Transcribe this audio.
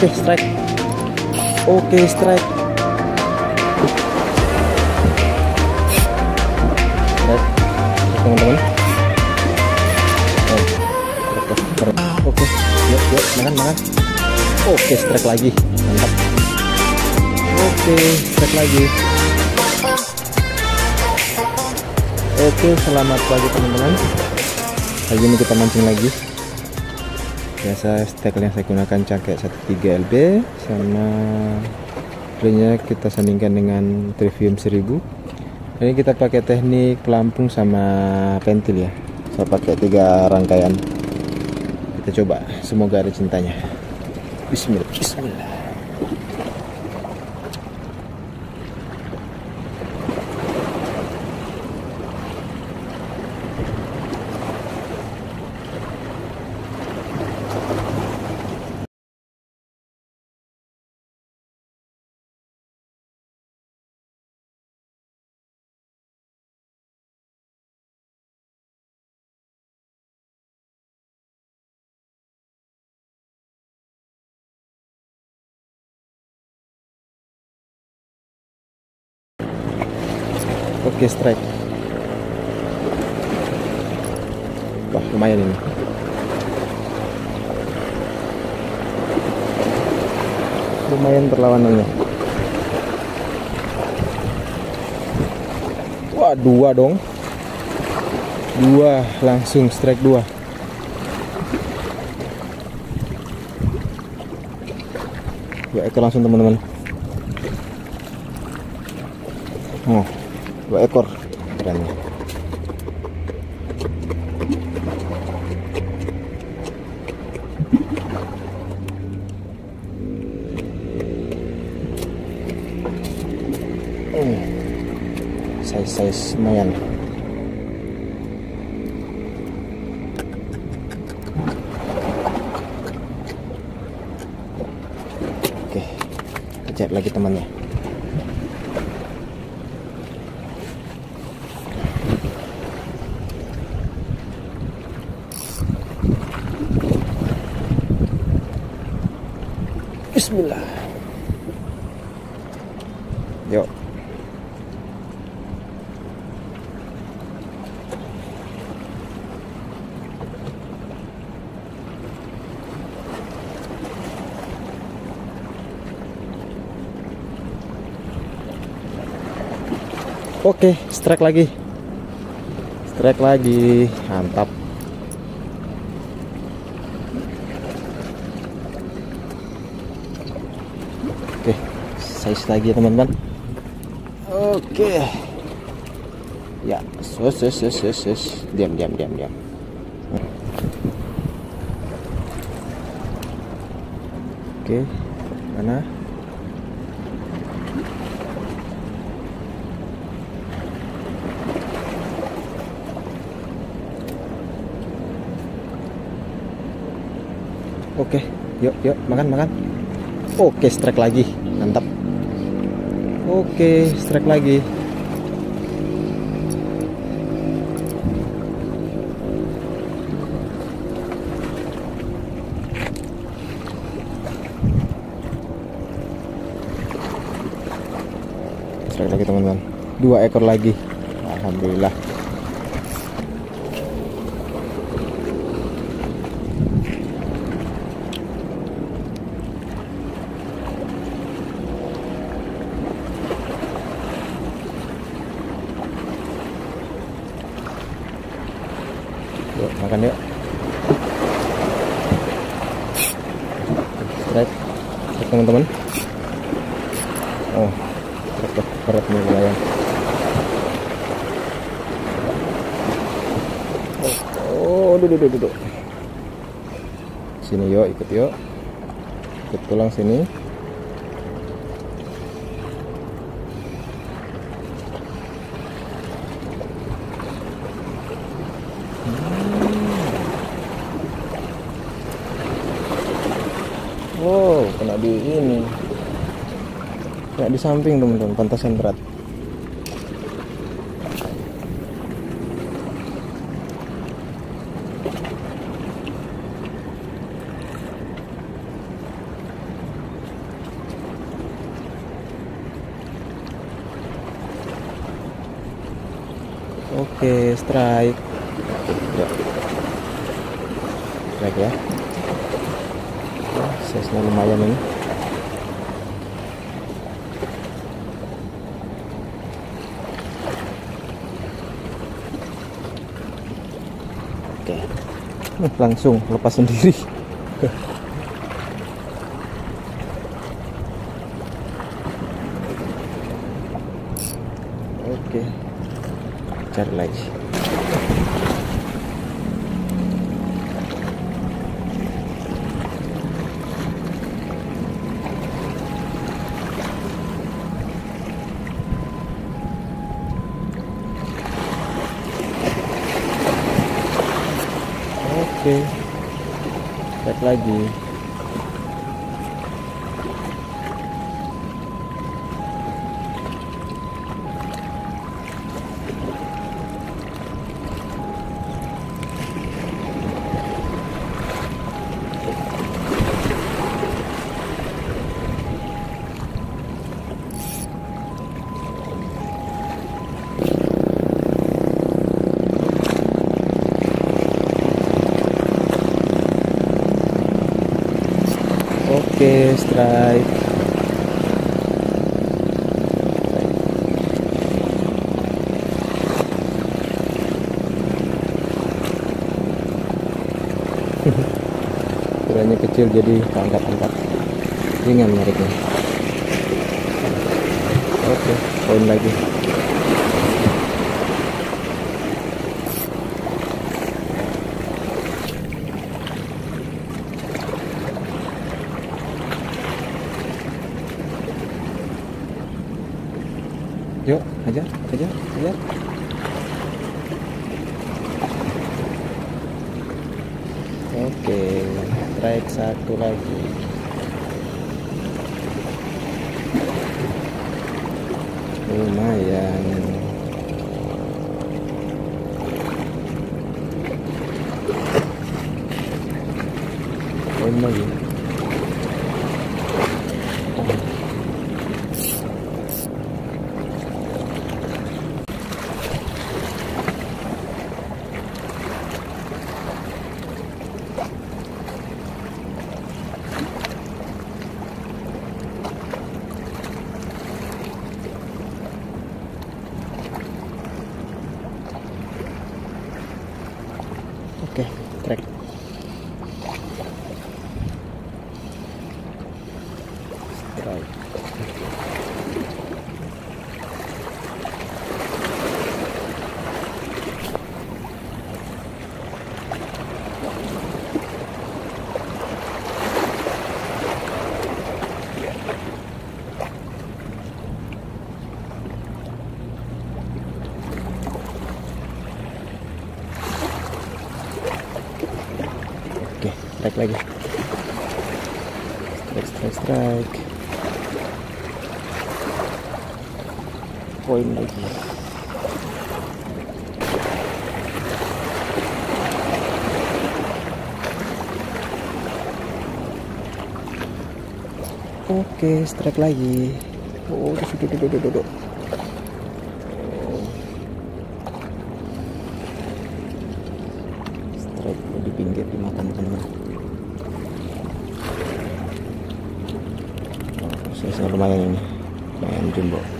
Oke, strike. Oke, strike. Lihat, teman-teman. Oke, yuk, yuk, makan, makan. Oke, strike lagi. Mantap. Oke, strike lagi. Oke, selamat pagi teman-teman. Hari ini kita mancing lagi. Biasa stekel yang saya gunakan cangkek 13LB sama filenya kita sandingkan dengan Trifium 1000. Ini kita pakai teknik pelampung sama pentil ya. Saya pakai 3 rangkaian. Kita coba, semoga ada cintanya. Bismillah, bismillah. Oke, strike. Wah, lumayan ini. Lumayan perlawanannya. Wah, 2 dong. 2 langsung strike 2. Ya, itu langsung teman-teman. Oh. 2 ekor keren. Size lumayan. Oke, kejar lagi temannya. Bismillah. Yuk. Oke, strike lagi. Strike lagi. Mantap. Oke, size lagi ya teman-teman. Oke. Ya, sus. Diam. Oke, mana? Oke, yuk, makan. Oke, strike lagi. Mantap. Oke, strike lagi. Strike lagi, teman-teman. 2 ekor lagi. Alhamdulillah. Yuk, makan yuk. Strike teman-teman. Oh, berat nih lumayan. Oh, duduk. Sini yuk, ikut yuk. Ikut tulang sini. Wow, kena di ini. Kena di samping teman-teman, pantasan berat. Oke, strike. Strike ya. Size-nya lumayan ini. Oke. Langsung lepas sendiri. Oke, cari lagi. Oke, cari lagi. Oke, strike. Ukurannya kecil jadi angkat-angkat, ringan nariknya. Oke, poin lagi. Yuk, hajar. Oke, strike satu lagi. Lumayan. Poin lagi. Oke, track. Strike. Strike lagi. Strike. Poin lagi. Oke, strike lagi. Oh, duduk. Strike di pinggir dimakan teman-teman. Saya lumayan ini, lumayan jumbo.